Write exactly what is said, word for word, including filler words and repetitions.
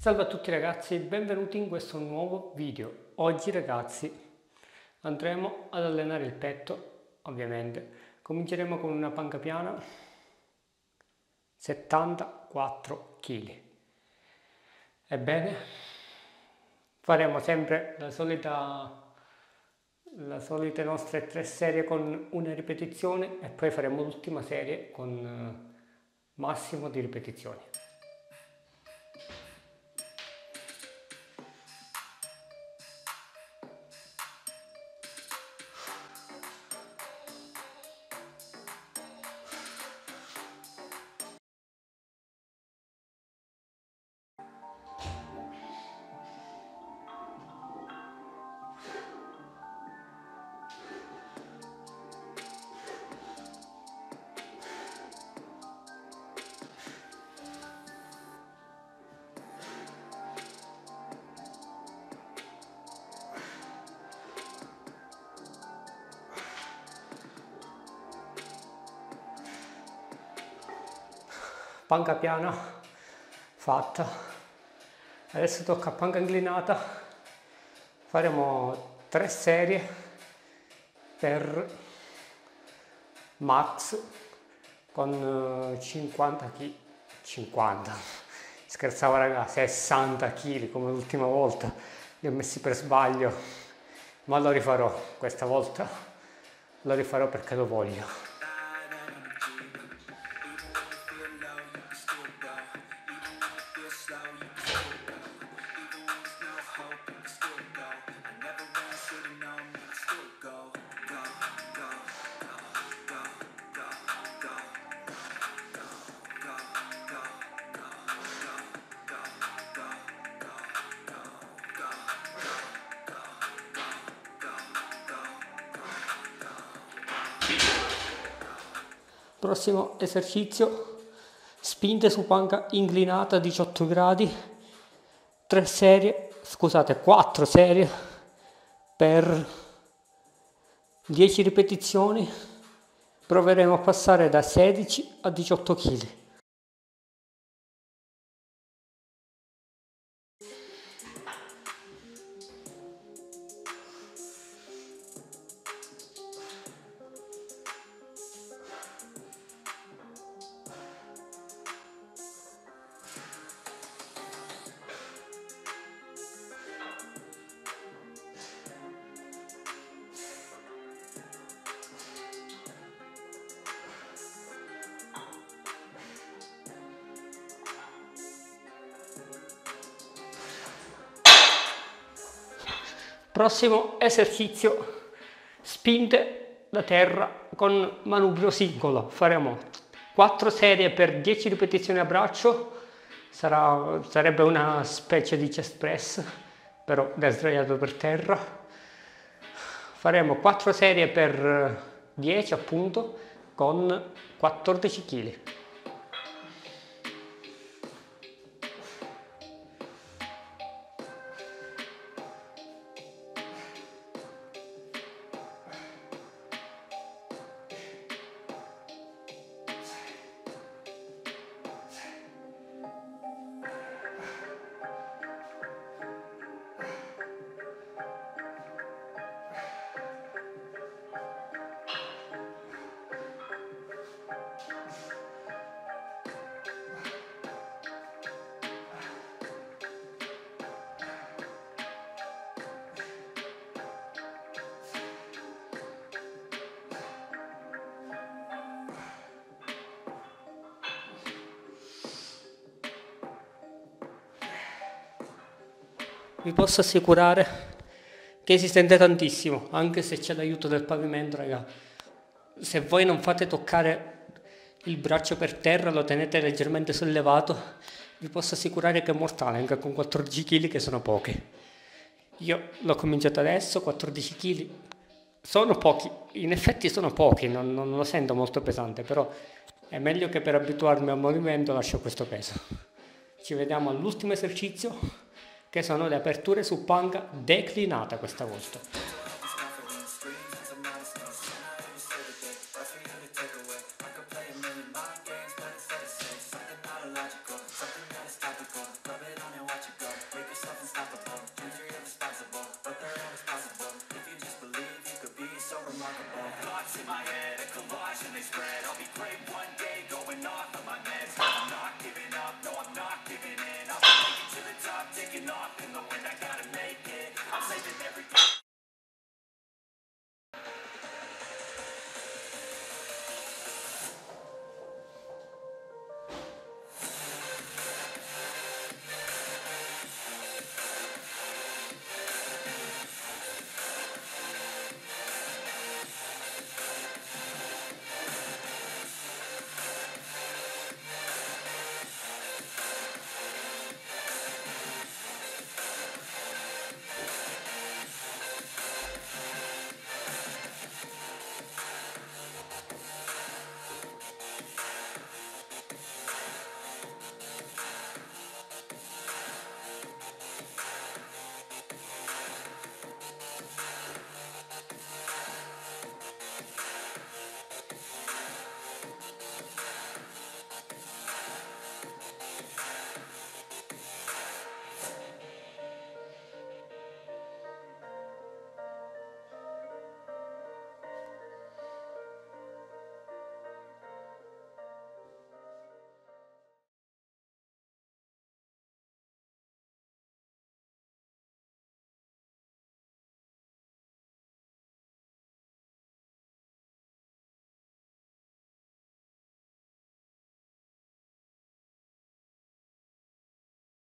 Salve a tutti ragazzi e benvenuti in questo nuovo video. Oggi ragazzi andremo ad allenare il petto, ovviamente. Cominceremo con una panca piana settantaquattro chili. Ebbene, faremo sempre la solita la solite nostre tre serie con una ripetizione e poi faremo l'ultima serie con massimo di ripetizioni. Panca piana fatta, adesso tocca panca inclinata. Faremo tre serie per max con cinquanta chili cinquanta, scherzavo raga, sessanta chili come l'ultima volta, li ho messi per sbaglio, ma lo rifarò questa volta, lo rifarò perché lo voglio. Prossimo esercizio, spinte su panca inclinata diciotto gradi, tre serie, scusate, quattro serie per dieci ripetizioni, proveremo a passare da sedici a diciotto chili. Prossimo esercizio, spinte da terra con manubrio singolo. Faremo quattro serie per dieci ripetizioni a braccio, Sarà, sarebbe una specie di chest press, però da sdraiato per terra. Faremo quattro serie per dieci appunto con quattordici chili. Vi posso assicurare che si sente tantissimo, anche se c'è l'aiuto del pavimento, raga. Se voi non fate toccare il braccio per terra, lo tenete leggermente sollevato, vi posso assicurare che è mortale, anche con quattordici chili che sono pochi. Io l'ho cominciato adesso, quattordici chili sono pochi, in effetti sono pochi, non, non lo sento molto pesante, però è meglio che per abituarmi al movimento lascio questo peso. Ci vediamo all'ultimo esercizio, che sono le aperture su panca declinata questa volta. head, a collage and they spread. I'll be great one day, going off of my meds. I'm not giving up, no I'm not giving in. I'll be taking to the top, taking off in the wind, I gotta make it.